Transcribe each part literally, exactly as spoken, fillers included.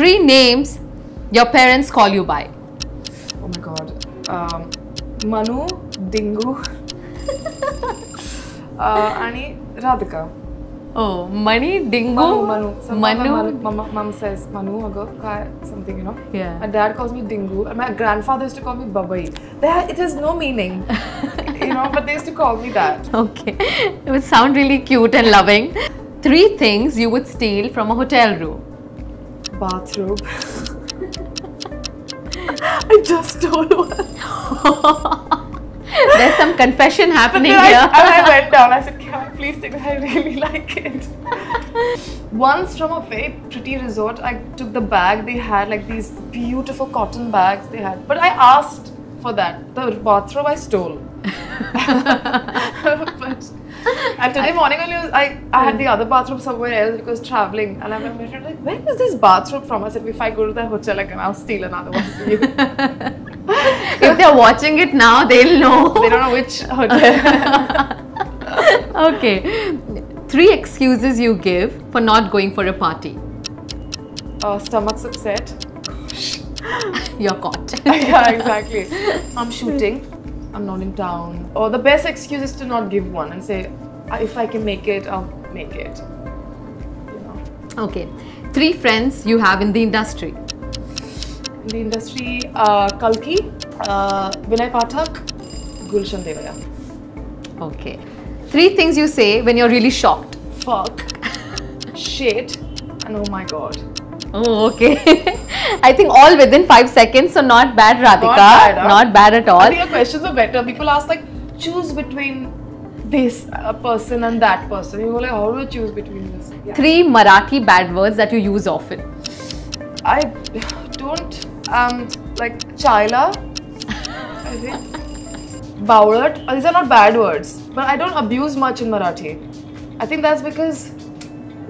Three names your parents call you by. Oh my god. Um, Manu, Dingu, uh, and Radhika. Oh, Mani, Dingu, Manu. Manu. So Manu. Mama, mom says Manu, something, you know. Yeah. My dad calls me Dingu, and my grandfather used to call me Babai. There, it has no meaning, you know. But they used to call me that. Okay. It would sound really cute and loving. Three things you would steal from a hotel room. Bathrobe. I just stole one. There's some confession happening here. I, and I went down. I said, "Can I please take it? I really like it." Once from a very pretty resort, I took the bag. They had like these beautiful cotton bags. They had, but I asked for that. The bathrobe I stole. But and today morning, I I, I had the other bathrobe somewhere else because traveling, and I remember like, where is this bathrobe from? I said, if I go to the hotel again, I'll steal another one for you. If they're watching it now, they'll know. They don't know which hotel. Okay, three excuses you give for not going for a party. Uh, stomach's upset. You're caught. Yeah, exactly. I'm shooting. I'm not in town. Or the best excuse is to not give one and say, if I can make it, I'll make it. You know. Okay. Three friends you have in the industry. In the industry, uh, Kalki, uh, Vinay Pathak, Gulshan Devaya. Okay. Three things you say when you're really shocked. Fuck. Shit. And oh my god. Oh, okay. I think all within five seconds, so not bad, Radhika. Not bad, huh? Not bad at all. I think your questions are better. People ask like, choose between this uh, person and that person. You go like, how do I choose between this? Yeah. Three Marathi bad words that you use often. I don't um like chaila. I think baulat. These are not bad words, but I don't abuse much in Marathi. I think that's because.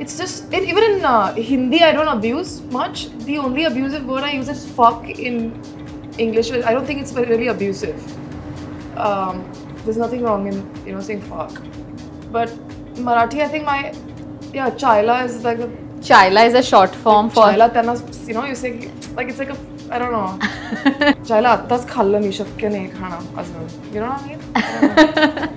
It's just, it, even in uh, Hindi, I don't abuse much. The only abusive word I use is fuck in English. I don't think it's really abusive. Um, there's nothing wrong in, you know, saying fuck. But Marathi, I think my, yeah, chaila is like a... Chaila is a short form like for... Chaila, tena, you know, you say, like, it's like a, I don't know. Chaila, that's khalla ni shakya nahi khana. You know what I mean? I don't know.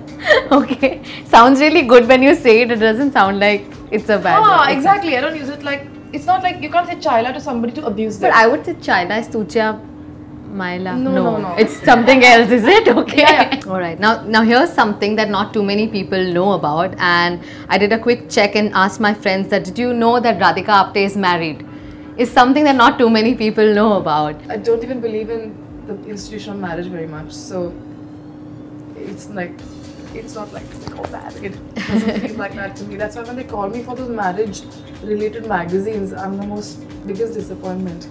Okay. Sounds really good when you say it. It doesn't sound like... It's a bad ah, word. Exactly. I don't use it like, it's not like, you can't say chaila to somebody to abuse them. But I would say chaila is tucha maila. No, no, no, no. It's something else, is it? Okay. Yeah, yeah. Alright. Now, now here's something that not too many people know about, and I did a quick check and asked my friends that, did you know that Radhika Apte is married? It's something that not too many people know about. I don't even believe in the institution of marriage very much, so it's like... It's not like, like oh, married. It doesn't feel like that to me. That's why when they call me for those marriage related magazines, I'm the most biggest disappointment.